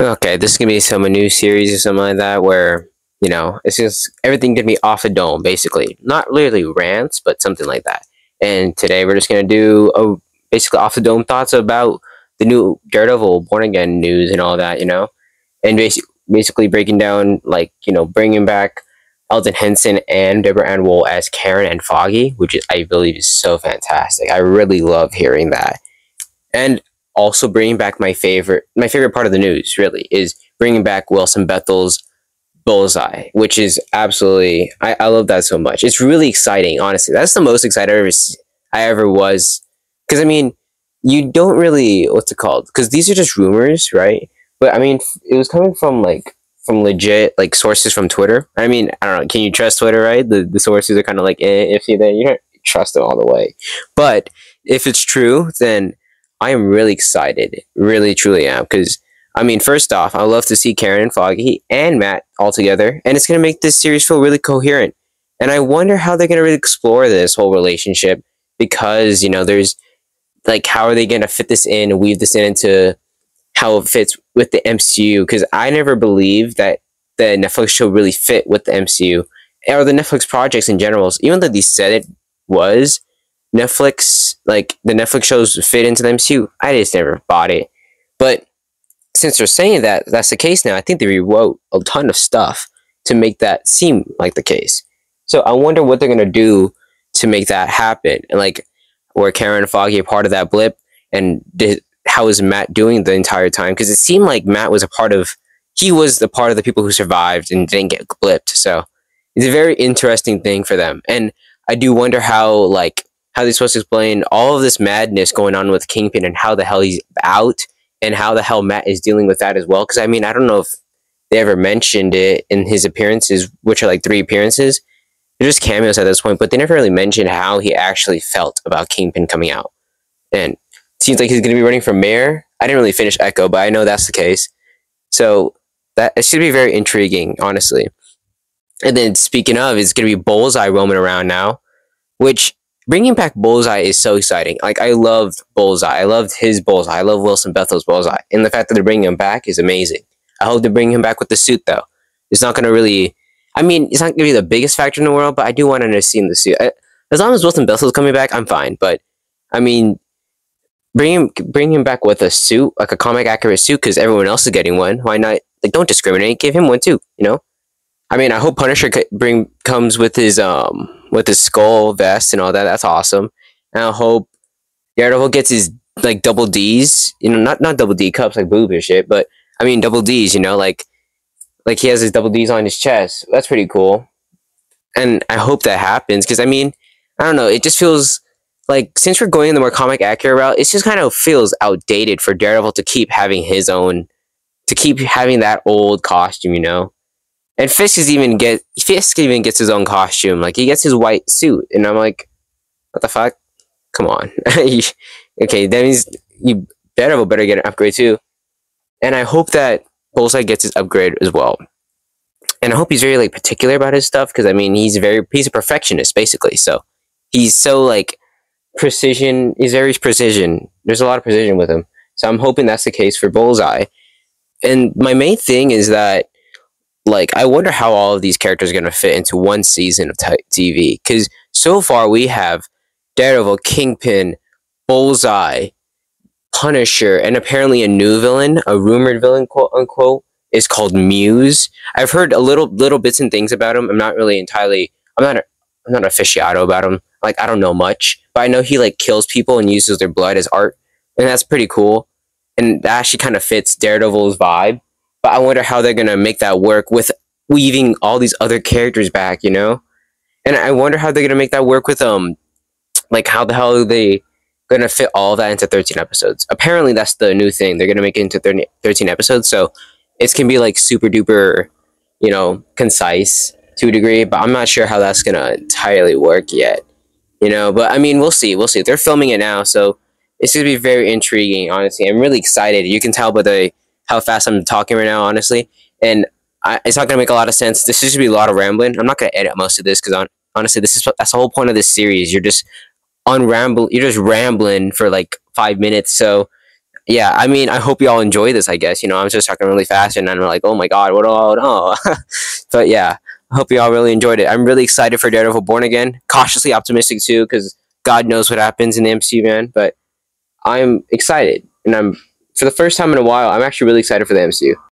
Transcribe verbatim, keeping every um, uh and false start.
Okay, this is gonna be some a new series or something like that where, you know, it's just everything gonna be off the dome basically. Not literally rants, but something like that. And today we're just gonna do a basically off the dome thoughts about the new Daredevil Born Again news and all that, you know, and basically basically breaking down, like, you know, bringing back Elden Henson and Deborah Ann Woll as Karen and Foggy, which is, I believe is so fantastic. I really love hearing that. And also bringing back my favorite my favorite part of the news, really, is bringing back Wilson Bethel's Bullseye, which is absolutely, I, I love that so much. It's really exciting, honestly. That's the most excited I ever, I ever was. Because, I mean, you don't really, what's it called? Because these are just rumors, right? But, I mean, it was coming from, like, from legit, like, sources from Twitter. I mean, I don't know, can you trust Twitter, right? The, the sources are kind of, like, eh, iffy there. You don't trust them all the way. But if it's true, then I am really excited. Really, truly am. Because, I mean, first off, I love to see Karen and Foggy and Matt all together. And it's going to make this series feel really coherent. And I wonder how they're going to really explore this whole relationship. Because, you know, there's, like, how are they going to fit this in and weave this in into how it fits with the M C U? Because I never believed that the Netflix show really fit with the M C U. Or the Netflix projects in general. Even though they said it was Netflix, like, the Netflix shows fit into the M C U. I just never bought it. But since they're saying that that's the case now, I think they rewrote a ton of stuff to make that seem like the case. So I wonder what they're going to do to make that happen. And, like, were Karen and Foggy a part of that blip? And did, how is Matt doing the entire time? Because it seemed like Matt was a part of, he was the part of the people who survived and didn't get blipped. So it's a very interesting thing for them. And I do wonder how, like, how they're supposed to explain all of this madness going on with Kingpin and how the hell he's out and how the hell Matt is dealing with that as well. Because, I mean, I don't know if they ever mentioned it in his appearances, which are like three appearances. They're just cameos at this point, but they never really mentioned how he actually felt about Kingpin coming out. And it seems like he's going to be running for mayor. I didn't really finish Echo, but I know that's the case. So that it should be very intriguing, honestly. And then, speaking of, it's going to be Bullseye roaming around now, which, bringing back Bullseye is so exciting. Like, I loved Bullseye. I loved his Bullseye. I love Wilson Bethel's Bullseye. And the fact that they're bringing him back is amazing. I hope they bring him back with the suit, though. It's not going to really, I mean, it's not going to be the biggest factor in the world, but I do want to see in the suit. I, as long as Wilson Bethel's coming back, I'm fine. But, I mean, bring him, bring him back with a suit, like a comic-accurate suit, because everyone else is getting one. Why not? Like, don't discriminate. Give him one, too, you know? I mean, I hope Punisher bring comes with his um with his skull vest and all that. That's awesome. And I hope Daredevil gets his, like, double D's. You know, not not double D cups like boob and shit, but I mean double D's. You know, like like he has his double D's on his chest. That's pretty cool. And I hope that happens because I mean, I don't know. It just feels like since we're going in the more comic accurate route, it just kind of feels outdated for Daredevil to keep having his own, to keep having that old costume. You know. And Fisk is even get Fisk even gets his own costume. Like, he gets his white suit, and I'm like, what the fuck? Come on. Okay, that means you Daredevil better get an upgrade too. And I hope that Bullseye gets his upgrade as well. And I hope he's very, like, particular about his stuff because I mean he's very he's a perfectionist basically. So he's so like precision. He's very precision. There's a lot of precision with him. So I'm hoping that's the case for Bullseye. And my main thing is that, like, I wonder how all of these characters are going to fit into one season of T V. Because so far we have Daredevil, Kingpin, Bullseye, Punisher, and apparently a new villain, a rumored villain, quote unquote, is called Muse. I've heard a little little bits and things about him. I'm not really entirely, I'm not, a, I'm not an aficionado about him. Like, I don't know much. But I know he, like, kills people and uses their blood as art. And that's pretty cool. And that actually kind of fits Daredevil's vibe. But I wonder how they're going to make that work with weaving all these other characters back, you know? And I wonder how they're going to make that work with, um, like, how the hell are they going to fit all that into thirteen episodes? Apparently, that's the new thing. They're going to make it into thirteen episodes, so it's going to be, like, super-duper, you know, concise to a degree, but I'm not sure how that's going to entirely work yet, you know? But, I mean, we'll see. We'll see. They're filming it now, so it's going to be very intriguing, honestly. I'm really excited. You can tell by the how fast I'm talking right now, honestly, and I, it's not gonna make a lot of sense. This is gonna be a lot of rambling. I'm not gonna edit most of this because on, honestly, this is that's the whole point of this series. You're just on ramble. You're just rambling for like five minutes, so yeah, I mean, I hope you all enjoy this, I guess. You know, I was just talking really fast, and I'm like, oh my god, what do I know? But yeah, I hope you all really enjoyed it. I'm really excited for Daredevil Born Again. Cautiously optimistic, too, because God knows what happens in the M C U, man. But I'm excited, and I'm, for the first time in a while, I'm actually really excited for the M C U.